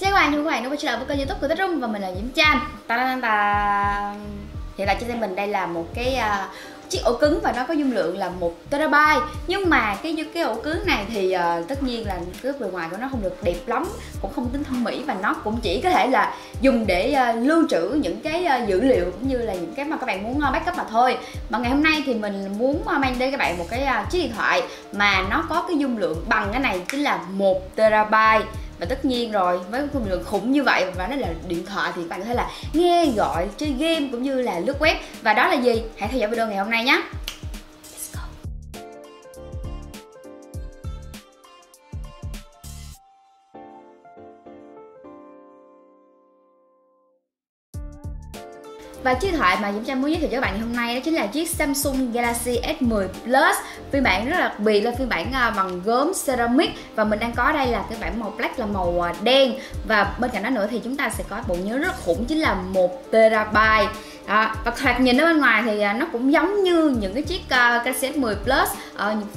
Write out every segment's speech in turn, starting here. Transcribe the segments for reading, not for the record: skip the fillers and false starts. Xin chào các bạn đã quay trở lại với kênh YouTube của TECHRUM và mình là Diễm Trang. Hiện tại trên tay mình đây là một cái chiếc ổ cứng và nó có dung lượng là 1TB. Nhưng mà cái ổ cứng này thì tất nhiên là cái bề ngoài của nó không được đẹp lắm, cũng không tính thẩm mỹ và nó cũng chỉ có thể là dùng để lưu trữ những cái dữ liệu cũng như là những cái mà các bạn muốn backup mà thôi. Mà ngày hôm nay thì mình muốn mang đến các bạn một cái chiếc điện thoại mà nó có cái dung lượng bằng cái này, chính là 1TB. Và tất nhiên rồi, với một dung lượng khủng như vậy và nó là điện thoại thì các bạn có thể là nghe gọi, chơi game cũng như là lướt web. Và đó là gì? Hãy theo dõi video ngày hôm nay nhé. Và chiếc điện thoại mà Diễm Trang muốn giới thiệu cho các bạn ngày hôm nay đó chính là chiếc Samsung Galaxy S10 Plus. Phiên bản rất là đặc biệt là phiên bản bằng gốm ceramic và mình đang có đây là cái bản màu black là màu đen. Và bên cạnh đó nữa thì chúng ta sẽ có bộ nhớ rất khủng, chính là 1TB. Và thoạt nhìn ở bên ngoài thì nó cũng giống như những cái chiếc Galaxy S10 Plus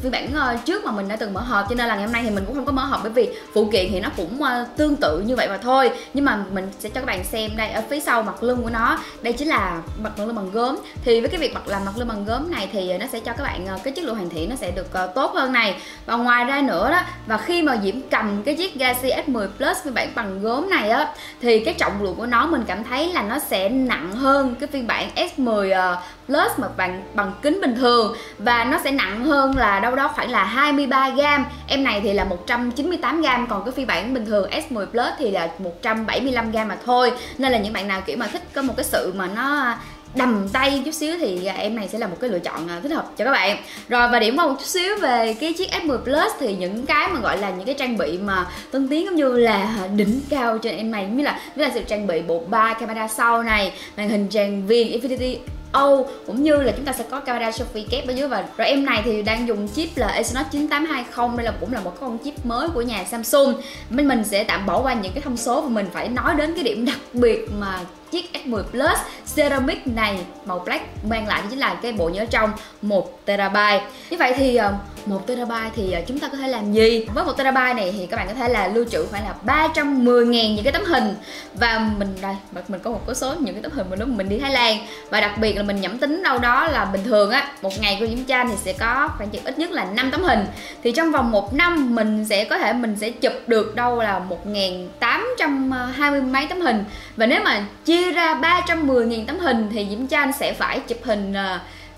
phiên bản trước mà mình đã từng mở hộp, cho nên là ngày hôm nay thì mình cũng không có mở hộp bởi vì phụ kiện thì nó cũng tương tự như vậy mà thôi. Nhưng mà mình sẽ cho các bạn xem đây ở phía sau mặt lưng của nó, đây chính là mặt lưng bằng gốm. Thì với cái việc mặt lưng bằng gốm này thì nó sẽ cho các bạn cái chất lượng hiển thị nó sẽ được tốt hơn này. Và ngoài ra nữa đó, và khi mà Diễm cầm cái chiếc Galaxy S10 Plus phiên bản bằng gốm này á thì cái trọng lượng của nó mình cảm thấy là nó sẽ nặng hơn cái phiên bản S10 Plus mà bằng kính bình thường, và nó sẽ nặng hơn là đâu đó khoảng là 23g. Em này thì là 198g, còn cái phiên bản bình thường S10 Plus thì là 175g mà thôi. Nên là những bạn nào kiểu mà thích có một cái sự mà nó đầm tay chút xíu thì em này sẽ là một cái lựa chọn thích hợp cho các bạn. Rồi, và điểm qua một chút xíu về cái chiếc S10 Plus thì những cái mà gọi là những cái trang bị mà tân tiến cũng như là đỉnh cao cho em này mới là sự trang bị bộ 3 camera sau này, màn hình tràn viền Infinity-O, cũng như là chúng ta sẽ có camera selfie kép ở dưới. Và rồi em này thì đang dùng chip là Exynos 9820, đây là cũng là một con chip mới của nhà Samsung. Mình sẽ tạm bỏ qua những cái thông số và mình phải nói đến cái điểm đặc biệt mà chiếc S10 Plus ceramic này màu black mang lại, chính là cái bộ nhớ trong 1TB. Như vậy thì 1TB thì chúng ta có thể làm gì? Với 1TB này thì các bạn có thể là lưu trữ khoảng là 310.000 những cái tấm hình. Và mình đây, mình có một số những cái tấm hình lúc mình đi Thái Lan. Và đặc biệt là mình nhẩm tính đâu đó là bình thường á, một ngày của Diễm Trang thì sẽ có khoảng chừng ít nhất là 5 tấm hình. Thì trong vòng 1 năm mình sẽ có thể mình sẽ chụp được đâu là 1.820 mấy tấm hình. Và nếu mà chia ra 310.000 tấm hình thì Diễm Trang sẽ phải chụp hình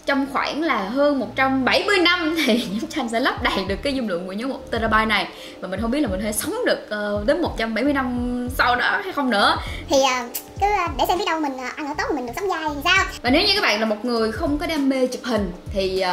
trong khoảng là hơn 170 năm thì Diễm Trang sẽ lấp đầy được cái dung lượng của nhớ 1TB này. Và mình không biết là mình có thể sống được đến 170 năm sau đó hay không nữa. Thì cứ để xem biết đâu mình ăn ở tốt mà mình được sống dài thì sao. Và nếu như các bạn là một người không có đam mê chụp hình thì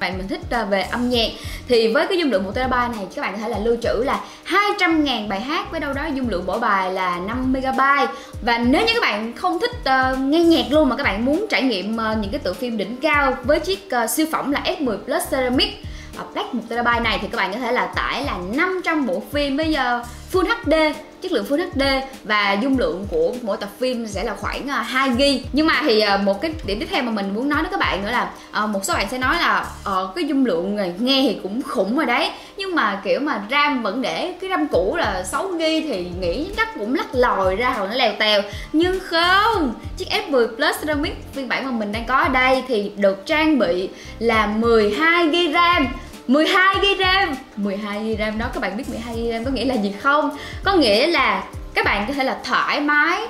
mình thích về âm nhạc thì với cái dung lượng 1TB này các bạn có thể là lưu trữ là 200.000 bài hát với đâu đó dung lượng mỗi bài là 5MB. Và nếu như các bạn không thích nghe nhạc luôn mà các bạn muốn trải nghiệm những cái tựa phim đỉnh cao với chiếc siêu phẩm là S10 Plus Ceramic Black 1TB này thì các bạn có thể là tải là 500 bộ phim với Full HD, chất lượng Full HD, và dung lượng của mỗi tập phim sẽ là khoảng 2GB. Nhưng mà thì một cái điểm tiếp theo mà mình muốn nói đến các bạn nữa là một số bạn sẽ nói là cái dung lượng này nghe thì cũng khủng rồi đấy, nhưng mà kiểu mà RAM vẫn để cái RAM cũ là 6GB thì nghĩ chắc cũng lắc lòi ra hoặc nó lèo tèo. Nhưng không, chiếc S10 Plus Ceramic phiên bản mà mình đang có ở đây thì được trang bị là 12GB RAM. 12GB RAM đó, các bạn biết 12GB RAM có nghĩa là gì không? Có nghĩa là các bạn có thể là thoải mái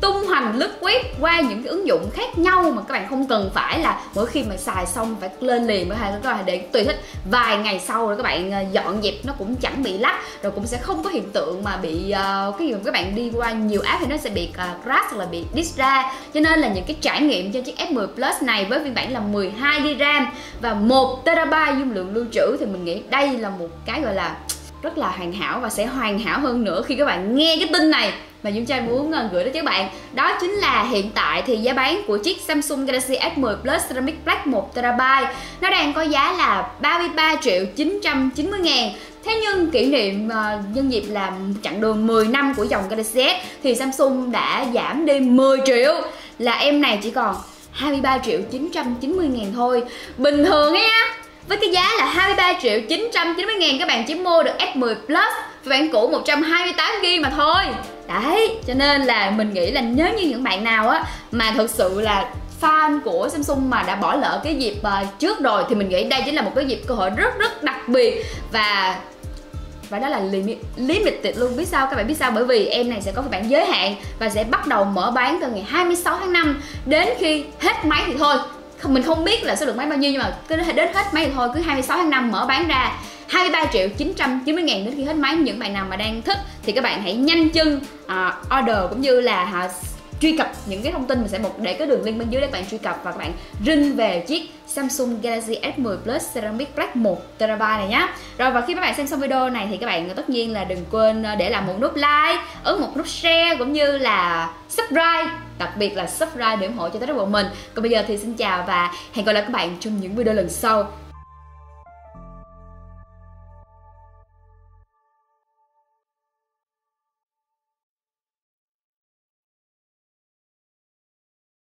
tung hoành lướt web qua những cái ứng dụng khác nhau mà các bạn không cần phải là mỗi khi mà xài xong phải lên liền mới hay, các bạn để tùy thích vài ngày sau rồi các bạn dọn dẹp nó cũng chẳng bị lắc, rồi cũng sẽ không có hiện tượng mà bị cái gì mà các bạn đi qua nhiều app thì nó sẽ bị crash hoặc là bị disk ra. Cho nên là những cái trải nghiệm cho chiếc S10 Plus này với phiên bản là 12GB RAM và 1TB dung lượng lưu trữ thì mình nghĩ đây là một cái gọi là rất là hoàn hảo, và sẽ hoàn hảo hơn nữa khi các bạn nghe cái tin này mà Diễm Trang muốn gửi đến các bạn. Đó chính là hiện tại thì giá bán của chiếc Samsung Galaxy S10 Plus Ceramic Black 1TB nó đang có giá là 33.990.000. Thế nhưng kỷ niệm nhân dịp là chặng đường 10 năm của dòng Galaxy S thì Samsung đã giảm đi 10 triệu, là em này chỉ còn 23.990.000 thôi. Bình thường ấy á, với cái giá là 23.990.000 các bạn chỉ mua được S10 Plus phiên bản cũ 128GB mà thôi. Đấy, cho nên là mình nghĩ là nếu như những bạn nào á mà thực sự là fan của Samsung mà đã bỏ lỡ cái dịp trước rồi thì mình nghĩ đây chính là một cái dịp cơ hội rất rất đặc biệt. Và đó là limited luôn, biết sao các bạn biết sao, bởi vì em này sẽ có phiên bản giới hạn và sẽ bắt đầu mở bán từ ngày 26 tháng 5 đến khi hết máy thì thôi. Mình không biết là số lượng máy bao nhiêu nhưng mà cứ đến hết máy thì thôi, cứ 26 tháng 5 mở bán ra 23.990.000 đến khi hết máy. Những bạn nào mà đang thích thì các bạn hãy nhanh chân order cũng như là truy cập những cái thông tin. Mình sẽ để cái đường link bên dưới để các bạn truy cập và các bạn rinh về chiếc Samsung Galaxy S10 Plus Ceramic Black 1TB này nhá. Rồi, và khi các bạn xem xong video này thì các bạn tất nhiên là đừng quên để làm một nút like, ấn một nút share cũng như là subscribe, đặc biệt là subscribe để ủng hộ cho TECHRUM của mình. Còn bây giờ thì xin chào và hẹn gặp lại các bạn trong những video lần sau.